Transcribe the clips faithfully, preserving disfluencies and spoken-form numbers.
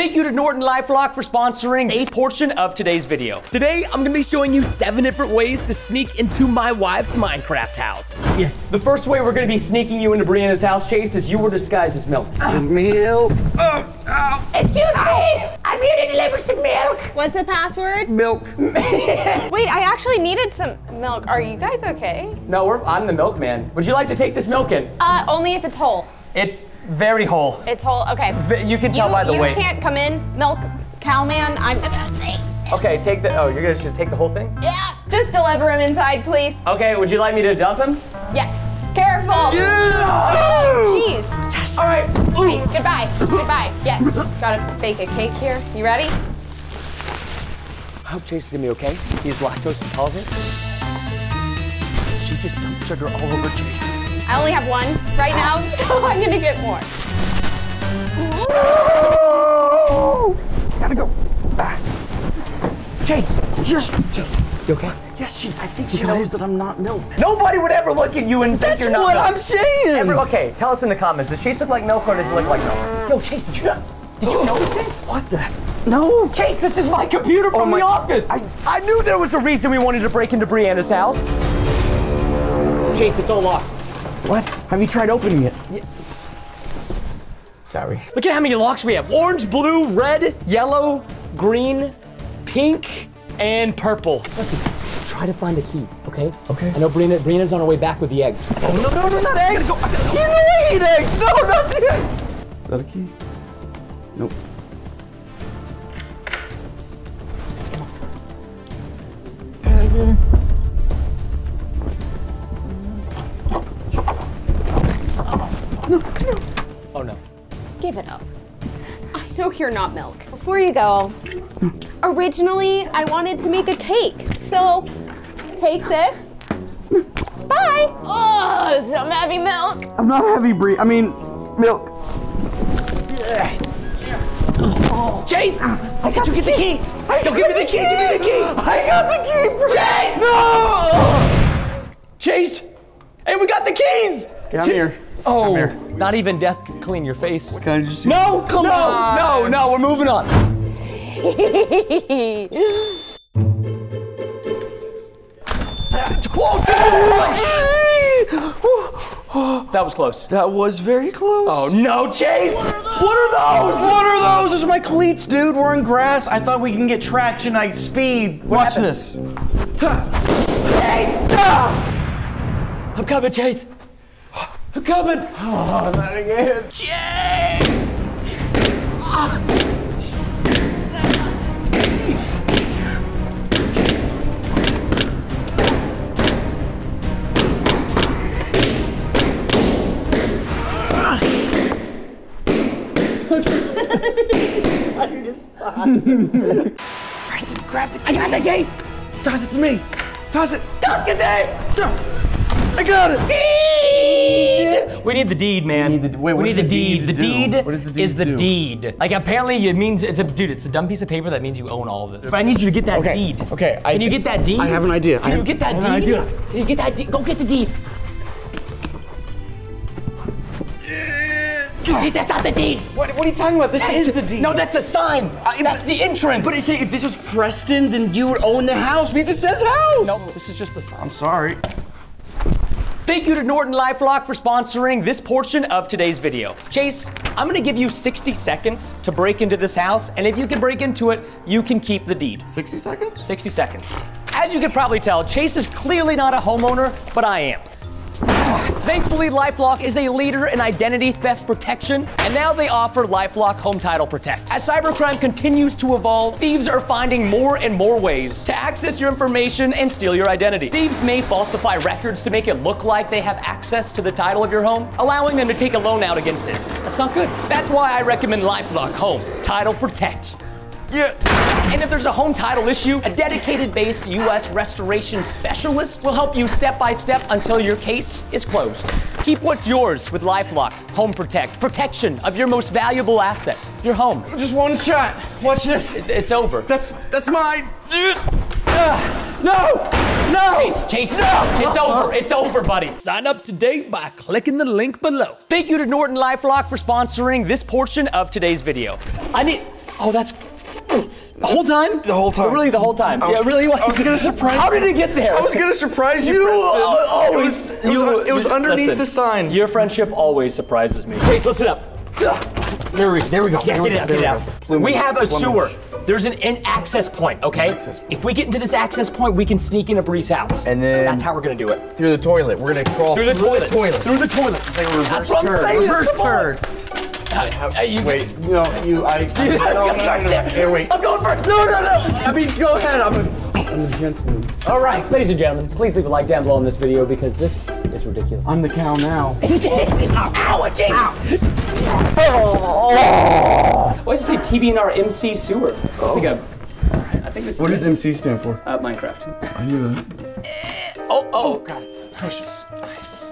Thank you to Norton LifeLock for sponsoring a portion of today's video. Today, I'm gonna be showing you seven different ways to sneak into my wife's Minecraft house. Yes. The first way we're gonna be sneaking you into Brianna's house, Chase, is you were disguised as milk. Uh, milk. Oh, oh. Excuse Ow. me. I'm here to deliver some milk. What's the password? Milk. Wait, I actually needed some milk. Are you guys okay? No, we're, I'm the milkman. Would you like to take this milk in? Uh, only if it's whole. It's very whole. It's whole, okay. V you can tell you, by the you weight. You can't come in, milk, cowman, I'm Okay, take the, oh, you're gonna just take the whole thing? Yeah, just deliver him inside, please. Okay, would you like me to dump him? Yes, careful. Yeah. Oh, jeez. Yes. All right. Okay, goodbye, goodbye, yes. Gotta bake a cake here, you ready? I hope Chase is gonna be okay. He's lactose intolerant. She just dumped sugar all over Chase. I only have one right now, so I'm gonna get more. Oh, gotta go. Ah. Chase, just Chase. You okay? Yes, she. I think she, she knows that I'm not milk. Nobody would ever look at you and think That's you're not milk. That's what I'm saying. Every, okay, tell us in the comments. Does Chase look like milk or does it look like milk? Yo, Chase, did you, did you notice this? What the? No. Chase, this is my computer from oh my the office. I, I knew there was a reason we wanted to break into Brianna's house. Chase, it's all locked. What? Have you tried opening it? Yeah. Sorry. Look at how many locks we have. Orange, blue, red, yellow, green, pink, and purple. Listen, try to find a key, okay? Okay. I know Brianna, Brianna's on her way back with the eggs. No, no, no, no, not eggs! Go. You know I eat eggs! No, not the eggs! Is that a key? Nope. Come on. Uh, No, no. Oh no. Give it up. I know you're not milk. Before you go, originally I wanted to make a cake. So take this. Bye. Oh, some heavy milk. I'm not heavy, Brie. I mean, milk. Yes. Oh. Chase, I got you get the key. I Yo, give me the key. key. Give me the key. I got the key. Brie. Chase, no. Chase, hey, we got the keys. Get out of here. Oh, not even death can clean your face. Can I just no, come no, on. No, no, we're moving on. That was close. That was very close. Oh no, Chase! What are those? What are those? What are those? Those are my cleats, dude. We're in grass. I thought we can get traction, like speed. Watch this. I'm coming, Chase. I'm coming! Oh, not again. Chase! Preston, grab the key. I got the key! Toss it to me! Toss it! Toss it there! I got it! Deed! We need the deed, man. We need the, wait, we need the, the deed. deed the deed what is the deed, is the do? deed. Like apparently it means, it's a dude, it's a dumb piece of paper that means you own all of this. But I need you to get that okay. deed. Okay, Can I, you get that deed? I have an idea. Can I you have, get that deed? I have an idea. Can you get that deed? Go get the deed. Dude, that's not the deed. What, what are you talking about? This that's, is the deed. No, that's the sign. I, that's the entrance. But it say if this was Preston, then you would own the house because it says house. No, this is just the sign. I'm sorry. Thank you to Norton LifeLock for sponsoring this portion of today's video. Chase, I'm gonna give you sixty seconds to break into this house, and if you can break into it, you can keep the deed. sixty seconds? sixty seconds. As you can probably tell, Chase is clearly not a homeowner, but I am. Thankfully, LifeLock is a leader in identity theft protection, and now they offer LifeLock Home Title Protect. As cybercrime continues to evolve, thieves are finding more and more ways to access your information and steal your identity. Thieves may falsify records to make it look like they have access to the title of your home, allowing them to take a loan out against it. That's not good. That's why I recommend LifeLock Home Title Protect. Yeah. And if there's a home title issue, a dedicated based U S restoration specialist will help you step by step until your case is closed. Keep what's yours with LifeLock Home Protect. Protection of your most valuable asset, your home. Just one shot. Watch this. It, it's over. That's that's mine. No! No! Chase, Chase, no! It's over, it's over, buddy. Sign up today by clicking the link below. Thank you to Norton LifeLock for sponsoring this portion of today's video. I need... Oh, that's... The whole time? The whole time. Really, the whole time. Was, yeah, really was. I was gonna surprise you. How did it get there? I was gonna surprise you, Preston. Uh, always. It was, you, it was, it was underneath listen, the sign. Your friendship always surprises me. Chase, listen up. There we, there we go. Yeah, there get we, it out, get it out. We, we have a plumage. sewer. There's an, an access point, okay? Access point. If we get into this access point, we can sneak into Bree's house. And then... That's how we're gonna do it. Through the toilet. We're gonna crawl through the, through the toilet. toilet. Through the toilet. It's like a reverse turn. Reverse turn. Uh, uh, you Wait, can, no, you, I, dude, I, I no, no, no, no, no. Here, wait. I'm going first. No, no, no. I mean, go ahead. I'm a, I'm a gentleman. All right, ladies and gentlemen, please leave a like down below on this video because this is ridiculous. I'm the cow now. It is. Ow, ow, Jesus. Ow. Oh. Why does it say T B N R M C sewer? Oh. Just like a, I think this what is does it. M C stand for? Uh, Minecraft. I knew that. Eh, oh, oh, God. Nice, nice.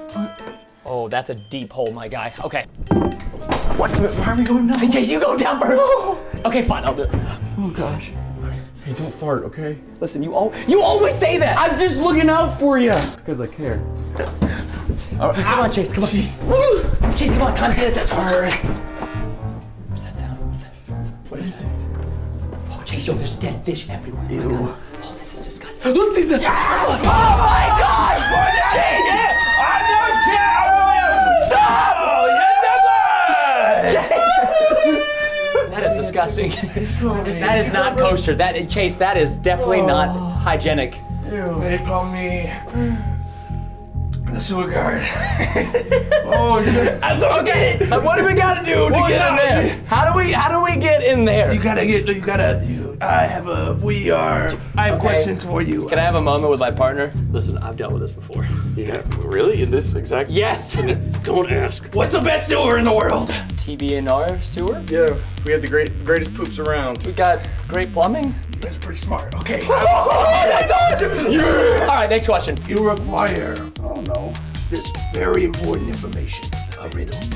Oh, that's a deep hole, my guy. Okay. What? Why are we going down? Hey, Chase, you go down first. No. Okay, fine, I'll do it. Oh, gosh. Hey, don't fart, okay? Listen, you all, you always say that. I'm just looking out for you. Because I care. All right. Come on, Chase, come on. Jeez. Chase, come on, come on, Chase, that's hard. All right. What's that sound? What's that? What is it? Oh, Chase, yo, there's dead fish everywhere. Ew. Oh, oh, this is disgusting. Look, this is- yeah! Oh, my God! Oh, Chase! Yes! I don't care! Stop! Oh, yeah. That is disgusting. That is not kosher. That Chase, that is definitely oh. not hygienic. Ew. They call me the sewer guard. Oh, I don't get it. Like, what do we gotta do to well, get no. in there? How do we? How do we get in there? You gotta get. You gotta. You, I have a. We are. I have okay. questions for you. Can I have a moment with my partner? Listen, I've dealt with this before. Yeah. Really? In this exact? Yes. Don't ask. What's the best sewer in the world? T B N R sewer? Yeah, we have the great, greatest poops around. We got great plumbing. You guys are pretty smart. Okay. Oh, I got you! Yes! All right, next question. You require, I don't know, this very important information. I'll read it.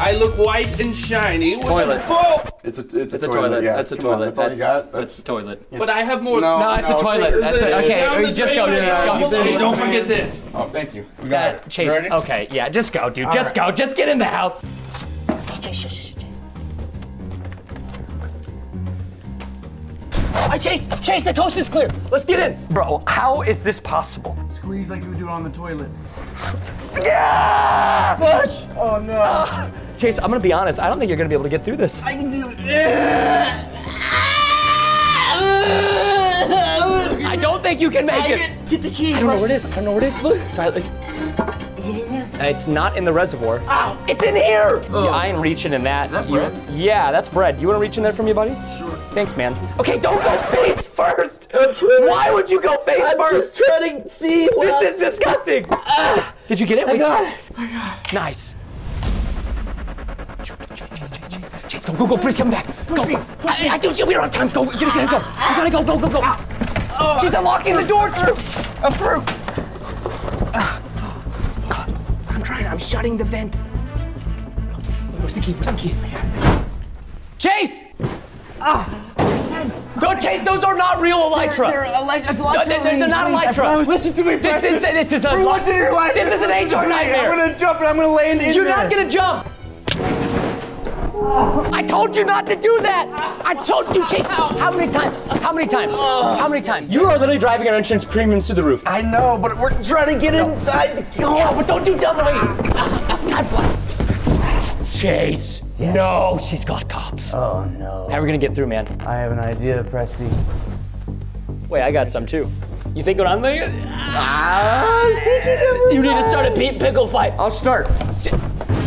I look white and shiny. Toilet. Oh! It's a, it's a it's toilet. toilet. Yeah. That's a Come toilet. On, that's, that's all you got? That's, that's a toilet. Yeah. But I have more. No, no it's no, a toilet. That's it. Okay, or you just go, Chase. Yeah, go. Hey, don't forget this. Oh, thank you. We got uh, it. Chase, ready? Okay, yeah, just go, dude. All just right. go. Just get in the house. Chase, Chase, Chase. I Chase, Chase, the coast is clear. Let's get in. Bro, how is this possible? Squeeze like you would do on the toilet. Yeah! Push! Oh no. Uh, Chase, I'm gonna be honest. I don't think you're gonna be able to get through this. I can do it. I don't think you can make I it. Get, get the key. I don't know where it is. I don't know where it is. Look. Try it. Is it in there? It's not in the reservoir. Ow! It's in here! Yeah, I ain't reaching in that. Is that bread? You, yeah, that's bread. You wanna reach in there for me, buddy? Sure. Thanks, man. Okay, don't go face first! Why would you go face I'm first? I'm just trying to see what This is disgusting! Uh, Did you get it? I Wait. got it. I got it. Nice. Chase, Chase, Chase, Chase. Chase, go, go, go, please come back. Push go. me, push I, me. I do see we're on time. Go, you gotta, gotta go. You gotta go, go, go, go. Oh, She's unlocking the door through. I'm through. I'm shutting the vent. Where's the key? Where's the key? Chase! Ah! Preston! Go, Chase! Those are not real elytra! They're, they're, elytra. It's no, they're, they're not elytra! Listen to me, Preston! This is, this is, a, this is, your life. This is an H R nightmare! I'm gonna jump and I'm gonna land in You're there. Not gonna jump! I told you not to do that! I told you, Chase! How many times? How many times? How many times? You are literally driving our insurance premiums to the roof. I know, but we're trying to get no. inside. Oh, yeah, but don't do dumb ways! God bless. Chase! Yes. No, she's got cops. Oh, no. How are we gonna get through, man? I have an idea, Presty. Wait, I got some, too. You think what I'm thinking? Ah, you need to start a Pete Pickle fight. I'll start.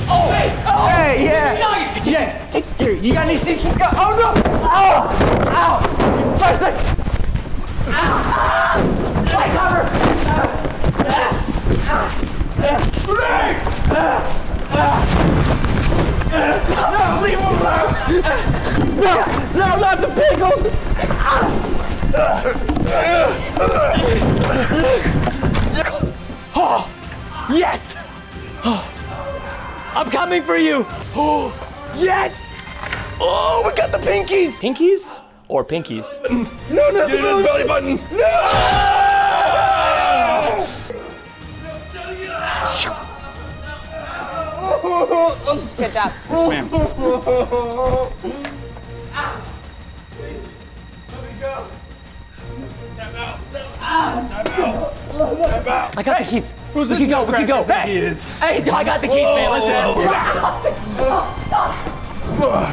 Oh! Hey! Oh! Hey! Yeah! Take, yes. take, here, you got any seats? Go. Oh no! Ow! Ow! Preston! Ow! Ah! Play cover! Ah! Ah! Ah! No! Leave him alone! No! No! Not the pickles! Oh! Yes! Oh! I'm coming for you! Oh, yes! Oh, we got the pinkies! Pinkies? Or pinkies? No, no, the belly, belly button! button. No! Good job. Yes, ma'am. about? I got hey, the keys. Who's we can go, we can go. Hey, hey, I got the keys, whoa, man. Listen. Whoa, whoa.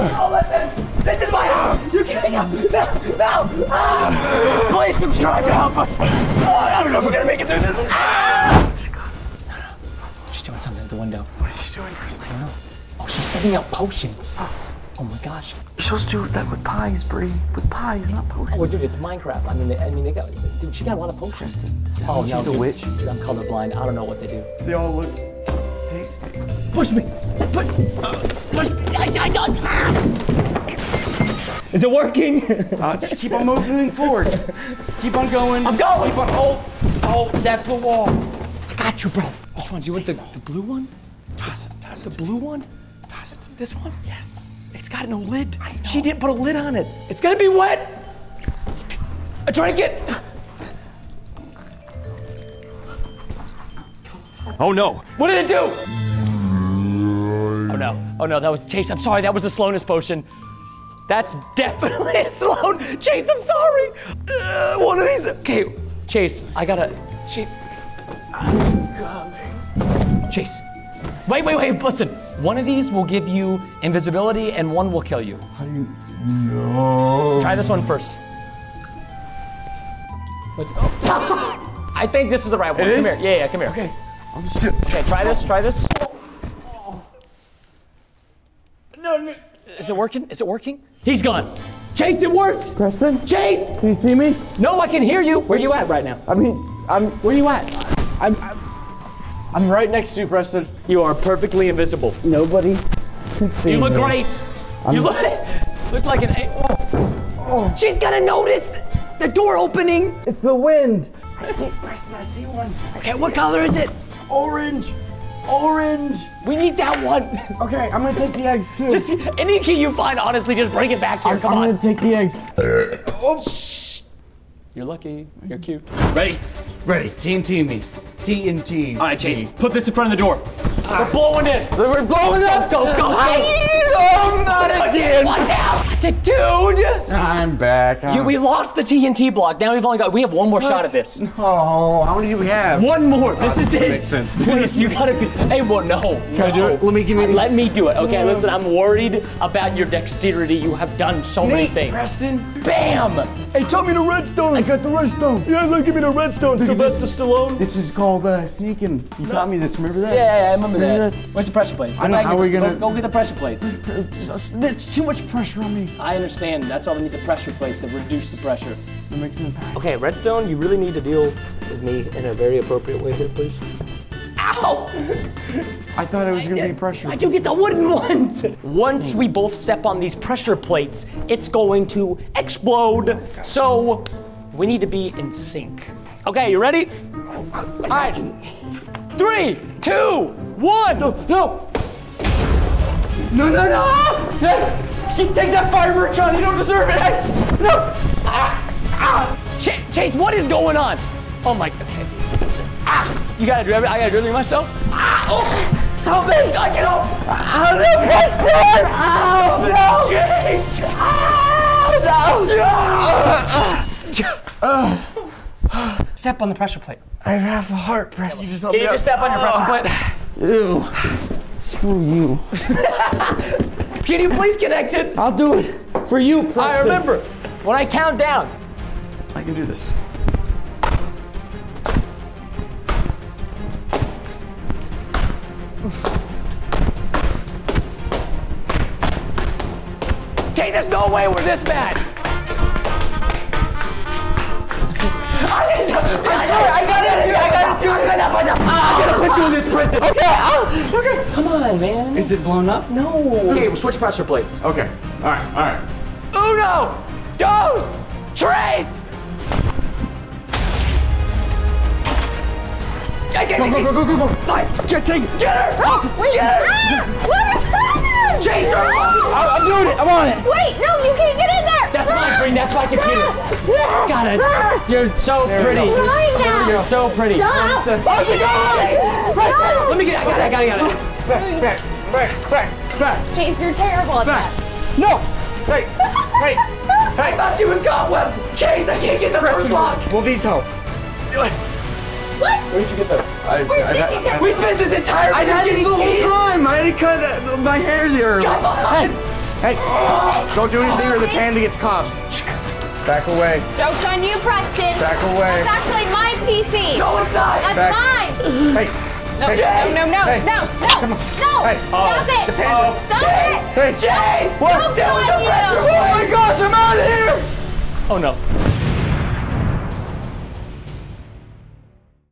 Oh, listen. This is my house. You're getting up. No, no. Ah. Please subscribe to help us. Oh, I don't know if we're going to make it through this. Ah. No, no. She's doing something at the window. What is she doing? I don't know. Oh, she's setting up potions. Oh my gosh. You're supposed to do that with pies, Bree. With pies, not potions. Oh, dude, it's Minecraft. I mean, they, I mean, they got, dude, she got a lot of potions. Preston, does that oh, mean no, she's dude, a witch? Dude, I'm colorblind. I don't know what they do. They all look tasty. Push me. Push. Uh, push. I, I, I, I. Is it working? uh, just keep on moving forward. Keep on going. I'm going. Keep on. Oh, oh, that's the wall. I got you, bro. Which oh, one? Do you want the, the blue one? Toss it. Toss it. The blue one? Toss it. This one? Yeah. It's got no lid. I know. She didn't put a lid on it. It's gonna be wet. I drank it. Oh no. What did it do? Oh no. Oh no, that was Chase. I'm sorry, that was a slowness potion. That's definitely a slow. Chase, I'm sorry. Uh, one of these. Okay, Chase, I gotta. Chase. I'm coming. Chase. Wait, wait, wait, listen. One of these will give you invisibility and one will kill you. I know. Try this one first. Let's, oh. I think this is the right one. It come is? Here, yeah, yeah, come here. Okay, I'll just do it. Okay, try this, try this. Oh. No, no. Is it working, is it working? He's gone. Chase, it worked. Preston? Chase! Can you see me? No, I can hear you. Where are you at right now? I mean, I'm, where are you at? I'm. I'm I'm right next to you, Preston. You are perfectly invisible. Nobody can see you. Look me. Great. I'm you look, look like an a oh. Oh. She's gonna notice the door opening. It's the wind. I see, Preston, I see one. I okay, see what it. Color is it? Orange, orange. We need that one. Okay, I'm gonna take the eggs too. Just any key you find, honestly, just bring it back here, I'm, come I'm on. I'm gonna take the eggs. Oh. Shh. You're lucky, you're cute. Ready? Ready, T N T me. T N T. All right, Chase, put this in front of the door. Ah. We're blowing it. We're blowing up. Go, go, go. Oh, not again. Watch out. Dude. I'm back. I'm... You, we lost the T N T block. Now we've only got, we have one more what? Shot at this. Oh, how many do we have? One more. Oh, this is it. Makes sense. Please, you gotta be, hey, well, no. Can no. I do it? Let me, give me. Let me do it. Okay, no. Listen, I'm worried about your dexterity. You have done so Snake, many things. Preston. Bam. Hey, tell me the redstone. I got the redstone. Yeah, look, give me the redstone. Sylvester this. Stallone. This is called uh, sneaking. You no. taught me this, remember that? Yeah, yeah I remember, remember that. that. Where's the pressure plates? Go I know, back, how are we gonna? Go, go get the pressure plates. There's too much pressure on me. I understand, that's why we need the pressure plates to reduce the pressure. That makes sense. Okay, redstone, you really need to deal with me in a very appropriate way here, please. Ow! I thought it was gonna I, be pressure. I do get the wooden ones. Once we both step on these pressure plates, it's going to explode. Oh so, we need to be in sync. Okay, you ready? Oh, I, I, All right, three, two, one. No, no. No, no, no. Yeah. Take that fire merch on, you don't deserve it. Hey, no. Ah, ah. Ch Chase, what is going on? Oh my, okay. Ah, you gotta drill me, I gotta drill me myself? Ah, oh, help me, I can help. Help me, Preston. Oh, no. Chase. Ah, no. No. Step on the pressure plate. I have a heart, Preston. Can you just, can you just step on your pressure plate? Ew. Screw you. Can you please connect it? I'll do it for you, Preston. I remember when I count down. I can do this. Okay, there's no way we're this bad. I'm sorry, I got it. I got it too. I'm gonna put you in this prison. Okay, oh, okay. Come on, man. Is it blown up? No. Okay, we'll switch pressure plates. Okay. All right, all right. Uno, dos, tres. Go, go, go, go, go, go. Nice. Get, take it. Get her. Oh, we get her. Ah, what is happening? Chase her. No. I'm doing it. I'm on it. Wait, no, you can't get in there. That's my brain, that's my computer. Got it. You're so pretty. You're so pretty. Stop. Let me get it, I got it, I got it, I got it. Back, back, back, back, back. Chase, you're terrible at back. That. No, hey, hey, hey. I thought you was got webbed. Chase, I can't get the first lock. Will these help? What? Where'd you get those? I, I, I, we spent this entire time. I had this the whole time. I had to cut my hair there. Come on. Hey, hey. Don't do anything or the panda gets copped. Back away. Joke's on you, Preston. Back away. That's actually my P C. No, it's not. That's back. Mine. Hey. No, Jay. no, no, no, hey. no, no, no, hey. Stop oh. it! Oh. Stop Jay. it! Hey, Jay! What? Don't on you! Oh my gosh, I'm out of here! Oh no.